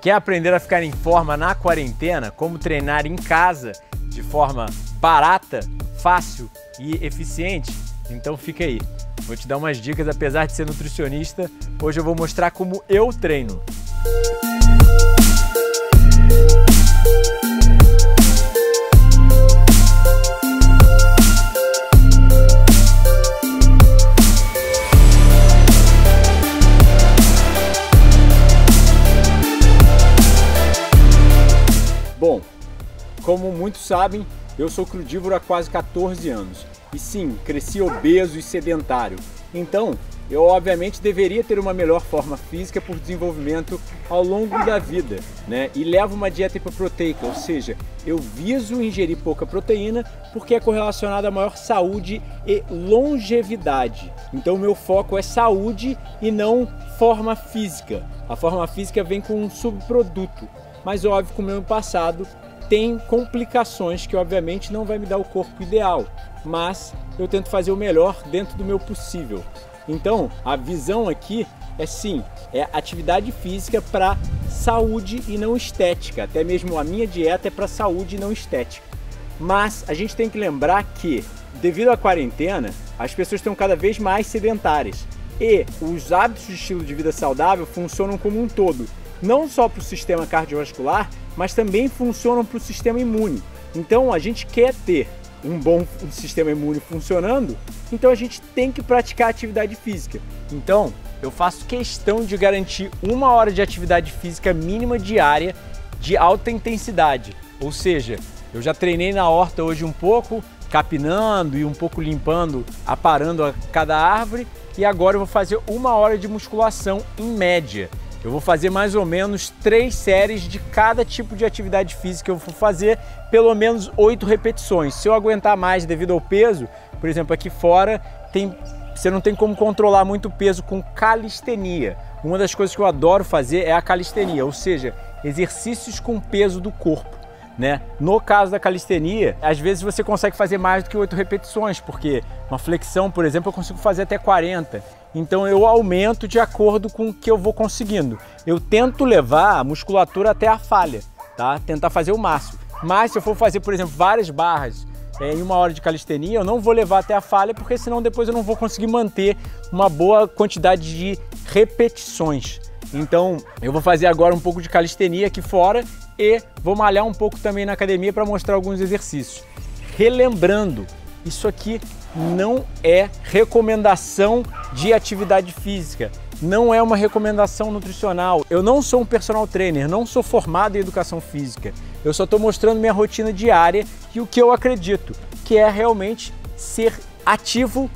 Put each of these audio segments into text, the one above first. Quer aprender a ficar em forma na quarentena? Como treinar em casa de forma barata, fácil e eficiente? Então fica aí. Vou te dar umas dicas, apesar de ser nutricionista, hoje eu vou mostrar como eu treino. Bom, como muitos sabem, eu sou crudívoro há quase 14 anos e sim, cresci obeso e sedentário. Então, eu obviamente deveria ter uma melhor forma física por desenvolvimento ao longo da vida, né? E levo uma dieta hipoproteica, ou seja, eu viso ingerir pouca proteína porque é correlacionada a maior saúde e longevidade. Então, meu foco é saúde e não forma física. A forma física vem com um subproduto. Mas óbvio que o meu passado tem complicações que obviamente não vai me dar o corpo ideal, mas eu tento fazer o melhor dentro do meu possível. Então a visão aqui é sim, é atividade física para saúde e não estética, até mesmo a minha dieta é para saúde e não estética. Mas a gente tem que lembrar que devido à quarentena as pessoas estão cada vez mais sedentárias e os hábitos de estilo de vida saudável funcionam como um todo. Não só para o sistema cardiovascular, mas também funcionam para o sistema imune. Então a gente quer ter um bom sistema imune funcionando, então a gente tem que praticar atividade física. Então eu faço questão de garantir 1 hora de atividade física mínima diária de alta intensidade. Ou seja, eu já treinei na horta hoje um pouco, capinando e um pouco limpando, aparando a cada árvore, e agora eu vou fazer 1 hora de musculação em média. Eu vou fazer mais ou menos 3 séries de cada tipo de atividade física. Eu vou fazer pelo menos 8 repetições. Se eu aguentar mais devido ao peso, por exemplo, aqui fora, você não tem como controlar muito o peso com calistenia. Uma das coisas que eu adoro fazer é a calistenia, ou seja, exercícios com peso do corpo, né? No caso da calistenia, às vezes você consegue fazer mais do que 8 repetições, porque uma flexão, por exemplo, eu consigo fazer até 40. Então eu aumento de acordo com o que eu vou conseguindo. Eu tento levar a musculatura até a falha, tá? Tentar fazer o máximo. Mas se eu for fazer, por exemplo, várias barras em 1 hora de calistenia, eu não vou levar até a falha, porque senão depois eu não vou conseguir manter uma boa quantidade de repetições. Então eu vou fazer agora um pouco de calistenia aqui fora e vou malhar um pouco também na academia para mostrar alguns exercícios. Relembrando, isso aqui não é recomendação de atividade física, não é uma recomendação nutricional. Eu não sou um personal trainer, não sou formado em educação física. Eu só estou mostrando minha rotina diária e o que eu acredito, que é realmente ser ativo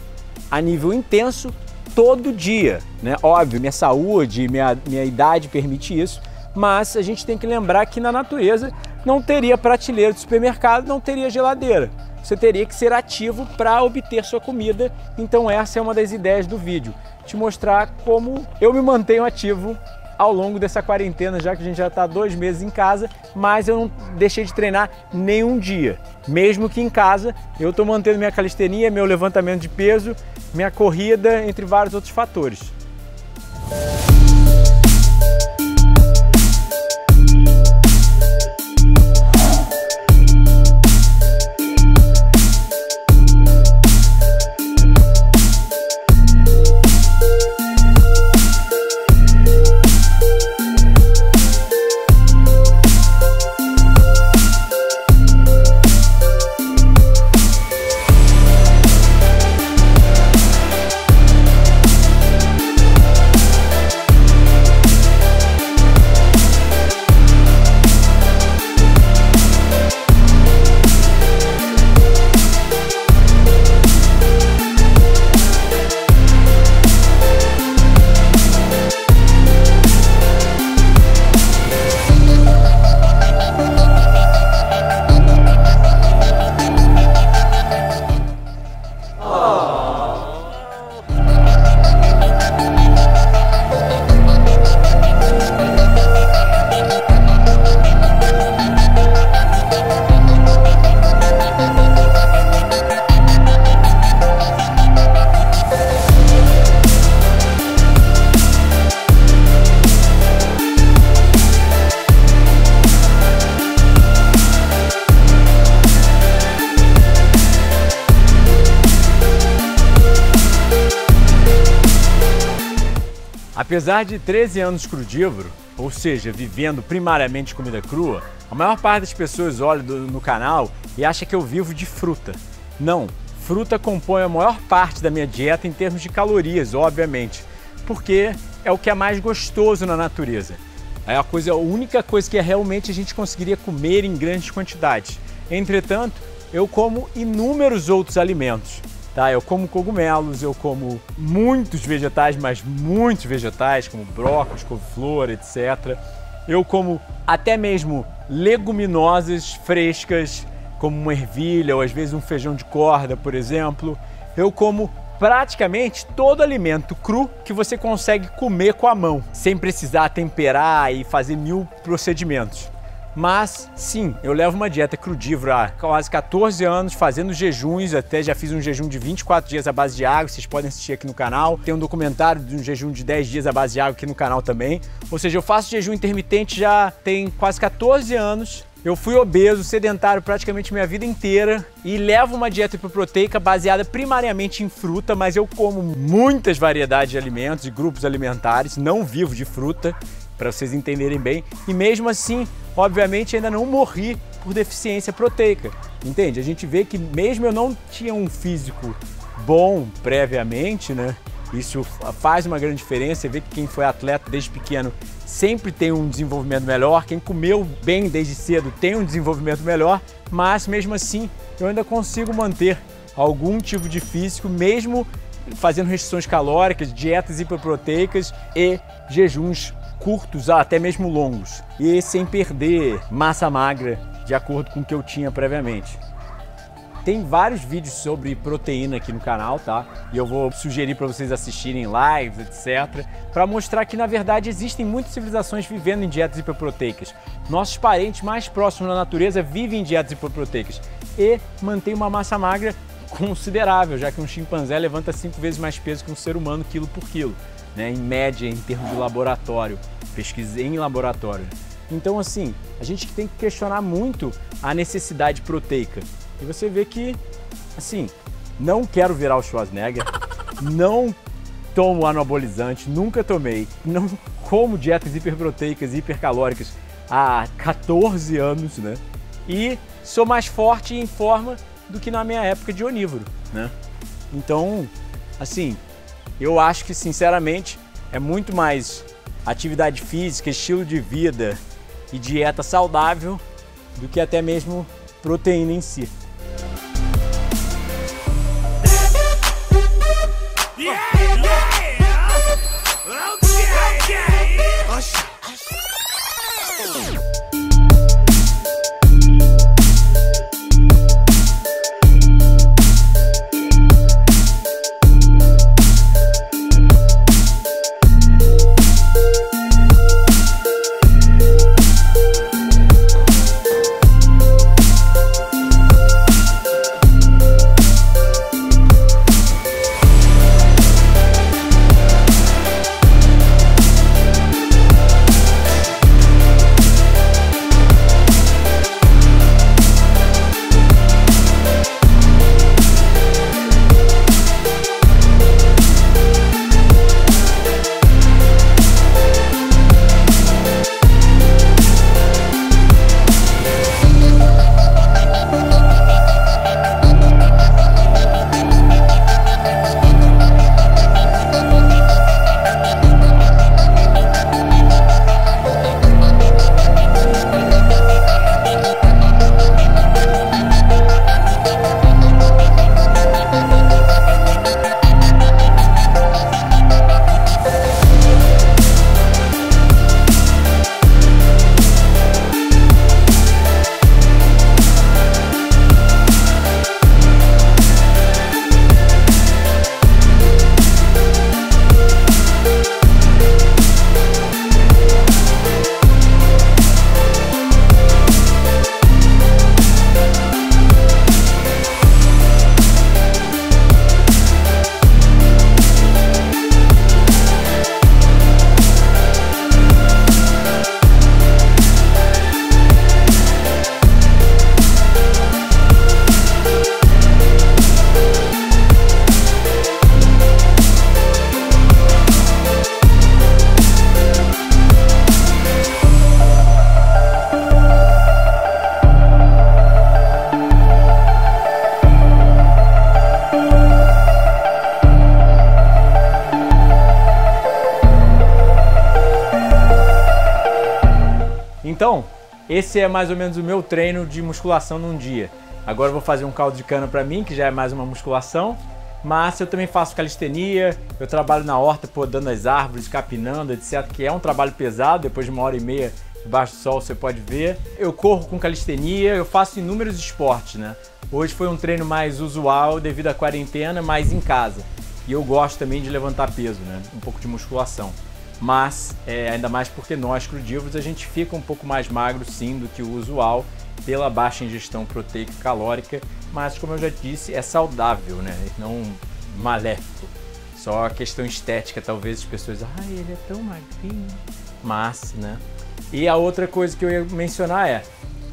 a nível intenso todo dia, né? Óbvio, minha saúde, minha idade permite isso, mas a gente tem que lembrar que na natureza não teria prateleira de supermercado, não teria geladeira. Você teria que ser ativo para obter sua comida. Então essa é uma das ideias do vídeo, te mostrar como eu me mantenho ativo ao longo dessa quarentena, já que a gente já está 2 meses em casa, mas eu não deixei de treinar nenhum dia. Mesmo que em casa, eu estou mantendo minha calistenia, meu levantamento de peso, minha corrida, entre vários outros fatores. Apesar de 13 anos crudívoro, ou seja, vivendo primariamente comida crua, a maior parte das pessoas olha no canal e acha que eu vivo de fruta. Não, fruta compõe a maior parte da minha dieta em termos de calorias, obviamente, porque é o que é mais gostoso na natureza. É a única coisa que realmente a gente conseguiria comer em grandes quantidades. Entretanto, eu como inúmeros outros alimentos. Tá? Eu como cogumelos, eu como muitos vegetais, como brócolis, couve-flor, etc. Eu como até mesmo leguminosas frescas, como uma ervilha ou às vezes um feijão de corda, por exemplo. Eu como praticamente todo alimento cru que você consegue comer com a mão, sem precisar temperar e fazer mil procedimentos. Mas sim, eu levo uma dieta crudívora há quase 14 anos, fazendo jejuns, até já fiz um jejum de 24 dias à base de água, vocês podem assistir aqui no canal. Tem um documentário de um jejum de 10 dias à base de água aqui no canal também. Ou seja, eu faço jejum intermitente já tem quase 14 anos. Eu fui obeso, sedentário praticamente minha vida inteira e levo uma dieta hipoproteica baseada primariamente em fruta, mas eu como muitas variedades de alimentos e grupos alimentares, não vivo de fruta, para vocês entenderem bem. E mesmo assim, obviamente, ainda não morri por deficiência proteica, entende? A gente vê que mesmo eu não tinha um físico bom previamente, né? Isso faz uma grande diferença. Você vê que quem foi atleta desde pequeno sempre tem um desenvolvimento melhor, quem comeu bem desde cedo tem um desenvolvimento melhor, mas mesmo assim eu ainda consigo manter algum tipo de físico, mesmo fazendo restrições calóricas, dietas hiperproteicas e jejuns curtos, até mesmo longos, e sem perder massa magra de acordo com o que eu tinha previamente. Tem vários vídeos sobre proteína aqui no canal, tá? E eu vou sugerir para vocês assistirem lives, etc. Para mostrar que, na verdade, existem muitas civilizações vivendo em dietas hiperproteicas. Nossos parentes mais próximos da natureza vivem em dietas hiperproteicas e mantêm uma massa magra considerável, já que um chimpanzé levanta 5 vezes mais peso que um ser humano quilo por quilo, né? Em média, em termos de laboratório, pesquisa em laboratório. Então, assim, a gente tem que questionar muito a necessidade proteica. E você vê que, assim, não quero virar o Schwarzenegger, não tomo anabolizante, nunca tomei, não como dietas hiperproteicas e hipercalóricas há 14 anos, né? E sou mais forte e em forma do que na minha época de onívoro, né? Então, assim, eu acho que, sinceramente, é muito mais atividade física, estilo de vida e dieta saudável do que até mesmo proteína em si. Então, esse é mais ou menos o meu treino de musculação num dia. Agora eu vou fazer um caldo de cana para mim, que já é mais uma musculação, mas eu também faço calistenia, eu trabalho na horta podando as árvores, capinando, etc, que é um trabalho pesado, depois de 1h30 debaixo do sol você pode ver. Eu corro com calistenia, eu faço inúmeros esportes, né? Hoje foi um treino mais usual devido à quarentena, mas em casa. E eu gosto também de levantar peso, né? Um pouco de musculação. Mas, ainda mais porque nós, crudívoros, a gente fica um pouco mais magro, sim, do que o usual, pela baixa ingestão proteica e calórica, mas, como eu já disse, é saudável, né? Não maléfico. Só a questão estética, talvez as pessoas... Ai, ele é tão magrinho. Mas, né? E a outra coisa que eu ia mencionar é,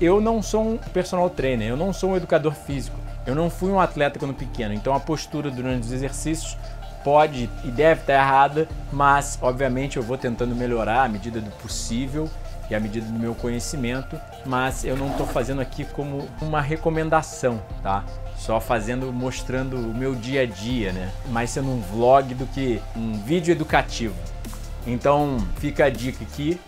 eu não sou um personal trainer, eu não sou um educador físico, eu não fui um atleta quando pequeno, então a postura durante os exercícios pode e deve estar errada, mas obviamente eu vou tentando melhorar à medida do possível e à medida do meu conhecimento, mas eu não estou fazendo aqui como uma recomendação, tá? Só fazendo, mostrando o meu dia a dia, né? Mais sendo um vlog do que um vídeo educativo. Então fica a dica aqui,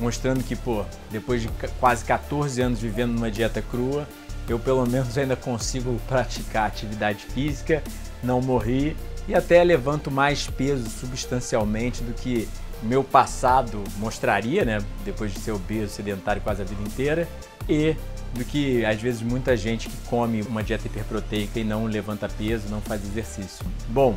mostrando que, pô, depois de quase 14 anos vivendo numa dieta crua, eu pelo menos ainda consigo praticar atividade física, não morri e até levanto mais peso substancialmente do que meu passado mostraria, né? Depois de ser obeso, sedentário quase a vida inteira, e do que às vezes muita gente que come uma dieta hiperproteica e não levanta peso, não faz exercício. Bom,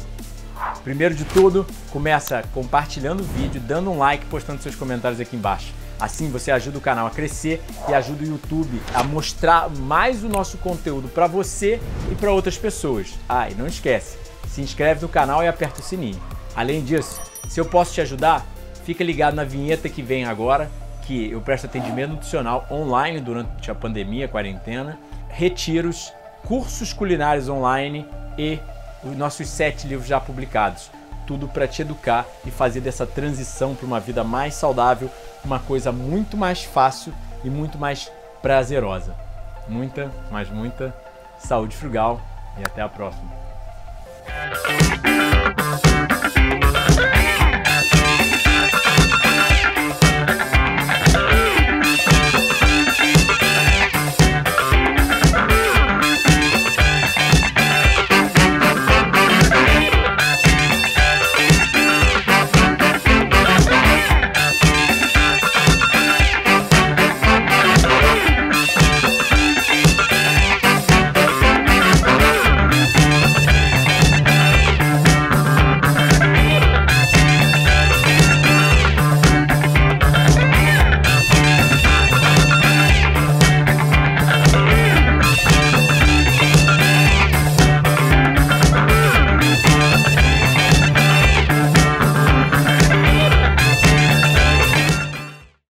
primeiro de tudo, começa compartilhando o vídeo, dando um like, postando seus comentários aqui embaixo. Assim você ajuda o canal a crescer e ajuda o YouTube a mostrar mais o nosso conteúdo para você e para outras pessoas. Ah, e não esquece, se inscreve no canal e aperta o sininho. Além disso, se eu posso te ajudar, fica ligado na vinheta que vem agora, que eu presto atendimento nutricional online durante a pandemia, a quarentena, retiros, cursos culinários online e os nossos 7 livros já publicados. Tudo para te educar e fazer dessa transição para uma vida mais saudável uma coisa muito mais fácil e muito mais prazerosa. Muita, mas muita saúde frugal e até a próxima.